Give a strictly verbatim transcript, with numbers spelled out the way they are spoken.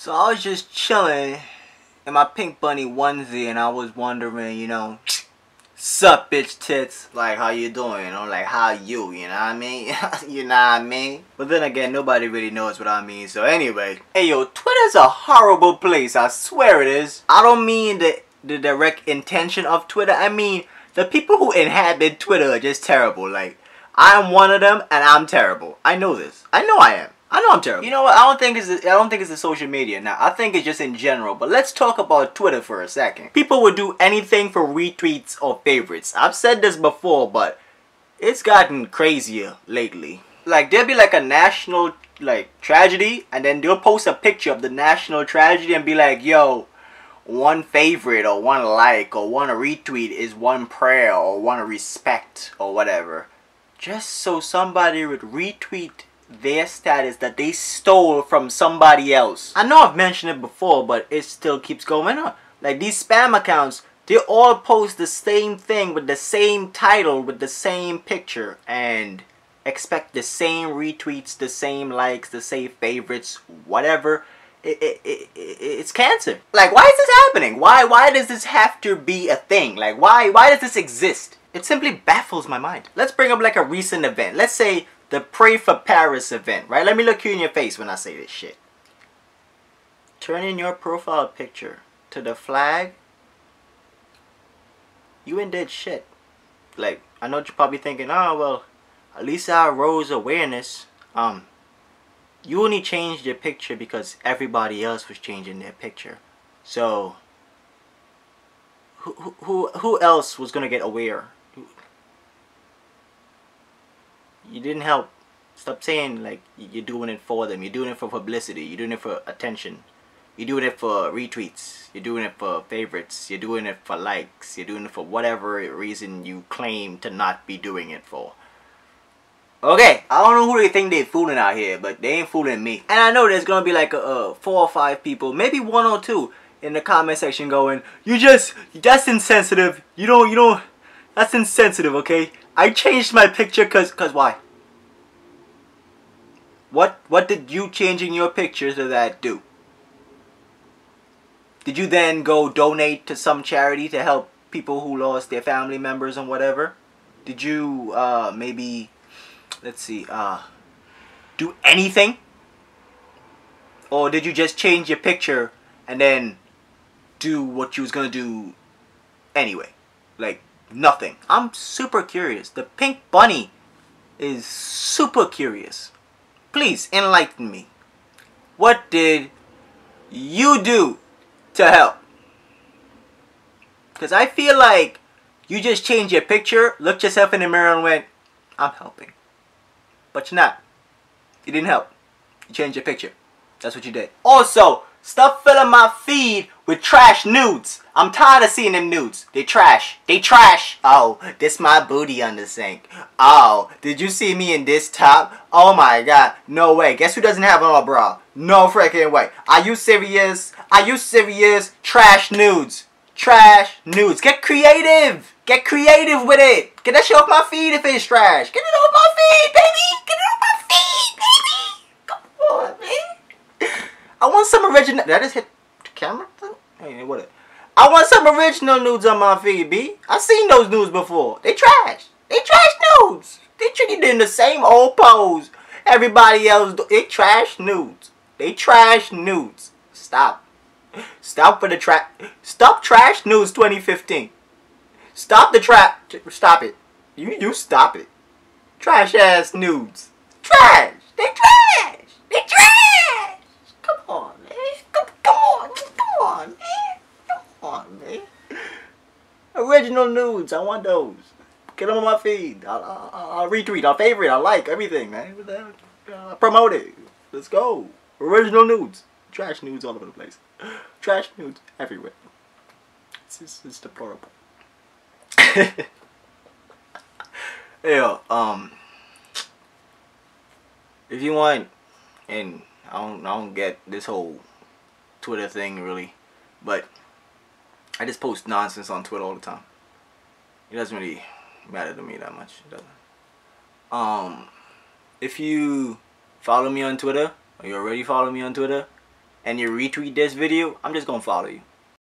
So I was just chilling in my Pink Bunny onesie, and I was wondering, you know, sup, bitch tits, like, how you doing? I'm like, how you, you know what I mean? You know what I mean? But then again, nobody really knows what I mean, so anyway. Hey, yo, Twitter's a horrible place, I swear it is. I don't mean the, the direct intention of Twitter, I mean, the people who inhabit Twitter are just terrible. Like, I'm one of them, and I'm terrible. I know this. I know I am. I know I'm terrible. You know what? I don't think it's the, I don't think it's the social media now. I think it's just in general. But let's talk about Twitter for a second. People would do anything for retweets or favorites. I've said this before, but it's gotten crazier lately. Like, there'll be like a national like tragedy, and then they'll post a picture of the national tragedy and be like, "Yo, one favorite or one like or one retweet is one prayer or one respect or whatever," just so somebody would retweet their status that they stole from somebody else. I know I've mentioned it before, but it still keeps going on. Like, these spam accounts, they all post the same thing with the same title, with the same picture, and expect the same retweets, the same likes, the same favorites, whatever. It, it, it, it, it's cancer. Like, why is this happening? Why why does this have to be a thing? Like, why why does this exist? It simply baffles my mind. Let's bring up like a recent event. Let's say the Pray for Paris event, right? Let me look you in your face when I say this shit. Turn in your profile picture to the flag. You ain't did shit. Like, I know you're probably thinking, oh, well, at least I rose awareness. Um, you only changed your picture because everybody else was changing their picture. So, who, who, who else was gonna get aware? You didn't help. Stop saying like you're doing it for them. You're doing it for publicity. You're doing it for attention. You're doing it for retweets. You're doing it for favorites. You're doing it for likes. You're doing it for whatever reason you claim to not be doing it for. Okay, I don't know who they think they're fooling out here, but they ain't fooling me. And I know there's gonna be like a, uh, four or five people, maybe one or two, in the comment section going, "You just, that's insensitive. You don't, you don't. That's insensitive, okay? I changed my picture cause, cause why? What, what did you changing your picture to that do? Did you then go donate to some charity to help people who lost their family members and whatever? Did you, uh, maybe, let's see, uh, do anything? Or did you just change your picture and then do what you was gonna do anyway? Like, nothing." I'm super curious. The Pink Bunny is super curious. Please enlighten me. What did you do to help? Because I feel like you just changed your picture, looked yourself in the mirror and went, "I'm helping." But you're not. You didn't help. You changed your picture. That's what you did. Also, stop filling my feed with trash nudes. I'm tired of seeing them nudes. They trash. They trash. "Oh, this my booty on the sink. Oh, did you see me in this top? Oh my god. No way. Guess who doesn't have on a bra? No freaking way. Are you serious? Are you serious?" Trash nudes. Trash nudes. Get creative. Get creative with it. Get that shit off my feed if it's trash. Get it off my feed, baby. Get it off my feed, baby. Come on, man. I want some original. Did I just hit the camera thing? Hey, what it? I want some original nudes on my feed, B. I've seen those nudes before. They trash. They trash nudes. They treated in the same old pose. Everybody else do. They trash nudes. They trash nudes. Stop. Stop for the trap. Stop trash nudes twenty fifteen. Stop the trap. Stop it. You you stop it. Trash ass nudes. Trash. They trash. They trash. Come on, man. Come, come on. Come on, man. Come on, man. Original nudes. I want those. Get them on my feed. I'll, I'll, I'll retweet. I'll favorite. I'll like everything, man. I'll promote it. Let's go. Original nudes. Trash nudes all over the place. Trash nudes everywhere. It's, it's, it's deplorable. Yeah, um, if you want, and I don't, I don't get this whole Twitter thing really, but I just post nonsense on Twitter all the time. It doesn't really matter to me that much. It doesn't. Um, if you follow me on Twitter, or you already follow me on Twitter, and you retweet this video, I'm just gonna follow you.